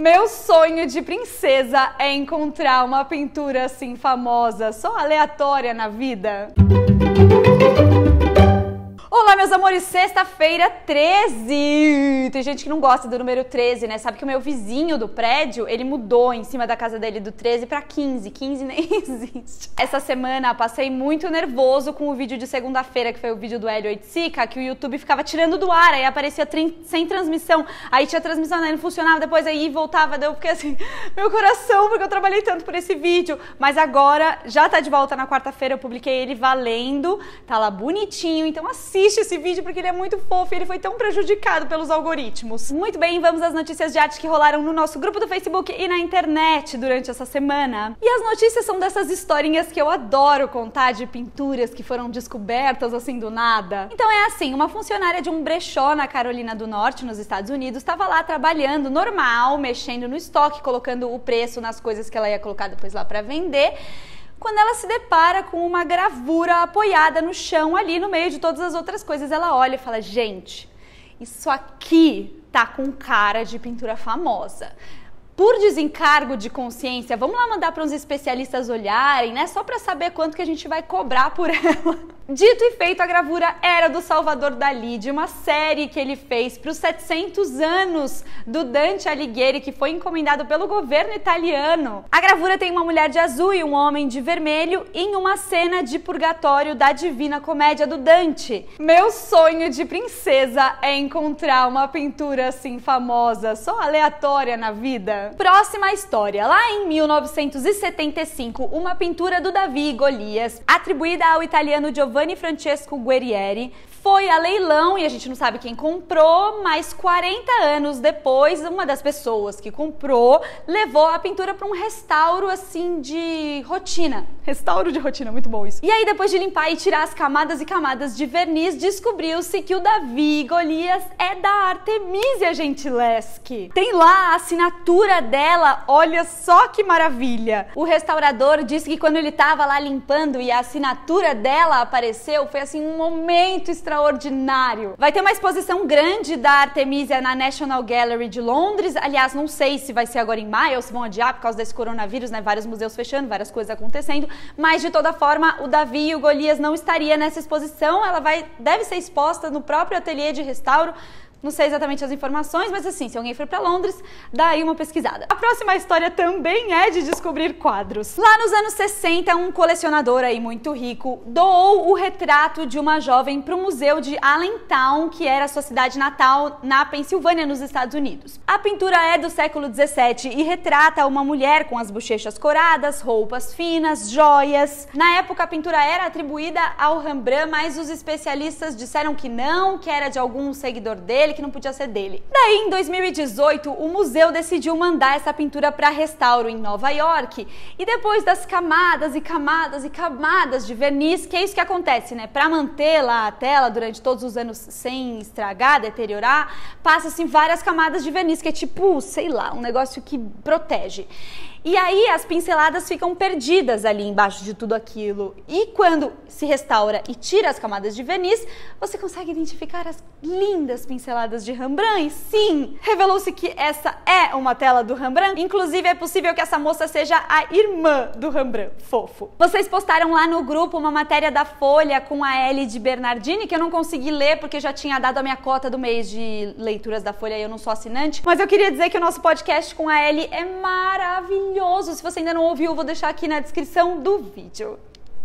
Meu sonho de princesa é encontrar uma pintura assim famosa, só aleatória na vida. Olá, meus amores, sexta-feira 13. Tem gente que não gosta do número 13, né? Sabe que o meu vizinho do prédio, ele mudou em cima da casa dele do 13 pra 15. 15 nem existe. Essa semana passei muito nervoso com o vídeo de segunda-feira, que foi o vídeo do Hélio Oiticica, que o YouTube ficava tirando do ar, aí aparecia sem transmissão, aí tinha transmissão, né? Não funcionava, depois aí voltava, daí eu fiquei assim, meu coração, porque eu trabalhei tanto por esse vídeo. Mas agora já tá de volta na quarta-feira, eu publiquei ele valendo, tá lá bonitinho, então assista esse vídeo porque ele é muito fofo e ele foi tão prejudicado pelos algoritmos. Muito bem, vamos às notícias de arte que rolaram no nosso grupo do Facebook e na internet durante essa semana. E as notícias são dessas historinhas que eu adoro contar, de pinturas que foram descobertas assim do nada. Então é assim, uma funcionária de um brechó na Carolina do Norte, nos Estados Unidos, estava lá trabalhando normal, mexendo no estoque, colocando o preço nas coisas que ela ia colocar depois lá pra vender, quando ela se depara com uma gravura apoiada no chão ali no meio de todas as outras coisas. Ela olha e fala, gente, isso aqui tá com cara de pintura famosa. Por desencargo de consciência, vamos lá mandar para uns especialistas olharem, né? Só para saber quanto que a gente vai cobrar por ela. Dito e feito, a gravura era do Salvador Dalí, de uma série que ele fez para os 700 anos do Dante Alighieri, que foi encomendado pelo governo italiano. A gravura tem uma mulher de azul e um homem de vermelho em uma cena de purgatório da Divina Comédia do Dante. Meu sonho de princesa é encontrar uma pintura assim famosa, só aleatória na vida. Próxima história. Lá em 1975, uma pintura do Davi e Golias, atribuída ao italiano Giovanni Francesco Guerrieri, foi a leilão, e a gente não sabe quem comprou, mas 40 anos depois, uma das pessoas que comprou levou a pintura para um restauro assim de rotina. Restauro de rotina, muito bom isso. E aí, depois de limpar e tirar as camadas e camadas de verniz, descobriu-se que o Davi e Golias é da Artemisia Gentileschi. Tem lá a assinatura dela, olha só que maravilha. O restaurador disse que quando ele estava lá limpando e a assinatura dela apareceu, foi assim um momento estranho, extraordinário. Vai ter uma exposição grande da Artemisia na National Gallery de Londres. Aliás, não sei se vai ser agora em maio ou se vão adiar por causa desse coronavírus, né? Vários museus fechando, várias coisas acontecendo. Mas, de toda forma, o Davi e o Golias não estaria nessa exposição. Ela deve ser exposta no próprio ateliê de restauro. Não sei exatamente as informações, mas assim, se alguém for pra Londres, dá aí uma pesquisada. A próxima história também é de descobrir quadros. Lá nos anos 60, um colecionador aí muito rico doou o retrato de uma jovem pro museu de Allentown, que era sua cidade natal na Pensilvânia, nos Estados Unidos. A pintura é do século 17 e retrata uma mulher com as bochechas coradas, roupas finas, joias. Na época, a pintura era atribuída ao Rembrandt, mas os especialistas disseram que não, que era de algum seguidor dele, que não podia ser dele. Daí, em 2018, o museu decidiu mandar essa pintura para restauro em Nova York. E depois das camadas e camadas e camadas de verniz, que é isso que acontece, né? Para manter lá a tela durante todos os anos sem estragar, deteriorar, passa-se várias camadas de verniz, que é tipo, sei lá, um negócio que protege. E aí as pinceladas ficam perdidas ali embaixo de tudo aquilo. E quando se restaura e tira as camadas de verniz, você consegue identificar as lindas pinceladas de Rembrandt. E sim, revelou-se que essa é uma tela do Rembrandt. Inclusive, é possível que essa moça seja a irmã do Rembrandt. Fofo. Vocês postaram lá no grupo uma matéria da Folha com a Elle de Bernardini, que eu não consegui ler porque já tinha dado a minha cota do mês de leituras da Folha e eu não sou assinante. Mas eu queria dizer que o nosso podcast com a Elle é maravilhoso. Se você ainda não ouviu, eu vou deixar aqui na descrição do vídeo.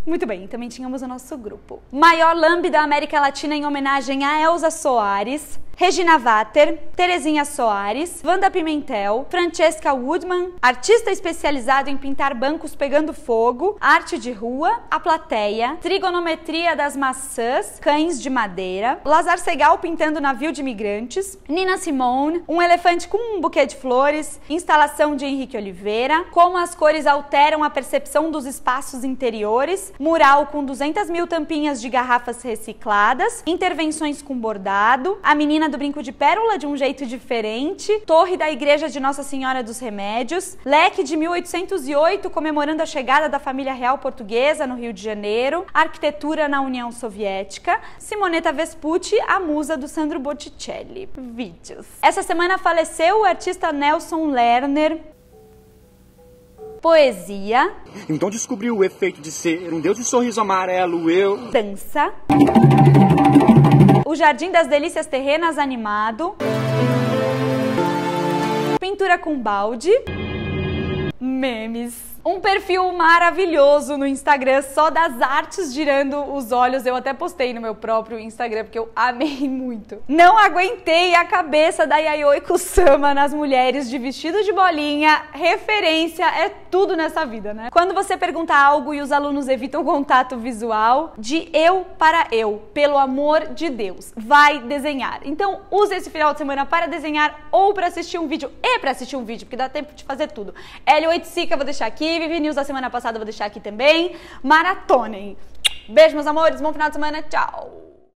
Muito bem, também tínhamos o nosso grupo. Maior lambe da América Latina em homenagem a Elsa Soares, Regina Vater, Terezinha Soares, Wanda Pimentel, Francesca Woodman, artista especializado em pintar bancos pegando fogo, arte de rua, a plateia, trigonometria das maçãs, cães de madeira, Lazar Segal pintando navio de imigrantes, Nina Simone, um elefante com um buquê de flores, instalação de Henrique Oliveira, como as cores alteram a percepção dos espaços interiores, mural com 200 mil tampinhas de garrafas recicladas, intervenções com bordado, a menina Menina do Brinco de Pérola de um jeito diferente, Torre da Igreja de Nossa Senhora dos Remédios, Leque de 1808 comemorando a chegada da família real portuguesa no Rio de Janeiro, Arquitetura na União Soviética, Simoneta Vespucci, a musa do Sandro Botticelli. Vídeos. Essa semana faleceu o artista Nelson Lerner. Poesia. Então descobri o efeito de ser um deus de sorriso amarelo, eu... Dança. O Jardim das Delícias Terrenas animado. Pintura com balde. Memes. Um perfil maravilhoso no Instagram, só das artes girando os olhos. Eu até postei no meu próprio Instagram, porque eu amei muito. Não aguentei a cabeça da Yayoi Kusama nas mulheres de vestido de bolinha. Referência é tudo nessa vida, né? Quando você pergunta algo e os alunos evitam o contato visual, de eu para eu, pelo amor de Deus, vai desenhar. Então, usa esse final de semana para desenhar ou para assistir um vídeo. E para assistir um vídeo, porque dá tempo de fazer tudo. Hélio Oiticica, vou deixar aqui. Vivi News da semana passada, vou deixar aqui também. Maratonem. Beijo, meus amores. Bom final de semana. Tchau.